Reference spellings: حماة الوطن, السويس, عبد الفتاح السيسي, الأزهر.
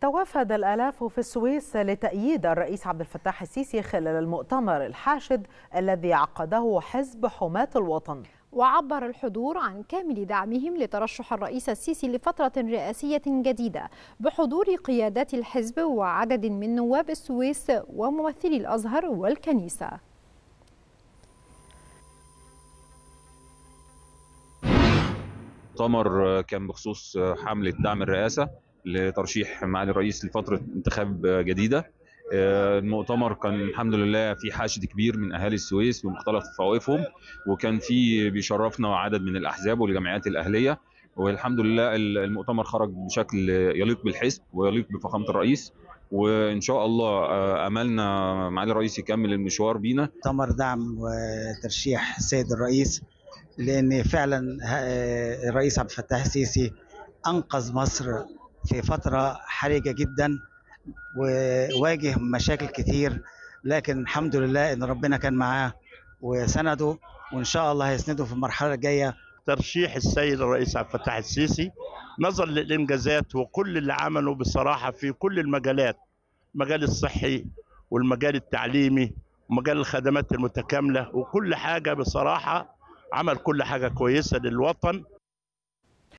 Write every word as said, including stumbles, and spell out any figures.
توافد الآلاف في السويس لتأييد الرئيس عبد الفتاح السيسي خلال المؤتمر الحاشد الذي عقده حزب حماة الوطن. وعبر الحضور عن كامل دعمهم لترشح الرئيس السيسي لفترة رئاسية جديدة بحضور قيادات الحزب وعدد من نواب السويس وممثلي الأزهر والكنيسة. المؤتمر كان بخصوص حملة دعم الرئاسة لترشيح معالي الرئيس لفترة انتخاب جديدة. المؤتمر كان الحمد لله في حاشد كبير من اهالي السويس بمختلف طوائفهم، وكان في بيشرفنا عدد من الاحزاب والجمعيات الاهليه، والحمد لله المؤتمر خرج بشكل يليق بالحزب ويليق بفخامه الرئيس، وان شاء الله املنا معالي الرئيس يكمل المشوار بينا. مؤتمر دعم وترشيح السيد الرئيس، لان فعلا الرئيس عبد الفتاح السيسي انقذ مصر في فتره حرجه جدا وواجه مشاكل كتير، لكن الحمد لله ان ربنا كان معاه وسنده، وان شاء الله هيسنده في المرحله الجايه. ترشيح السيد الرئيس عبد الفتاح السيسي نظرا للانجازات وكل اللي عمله بصراحه في كل المجالات، المجال الصحي والمجال التعليمي ومجال الخدمات المتكامله وكل حاجه، بصراحه عمل كل حاجه كويسه للوطن.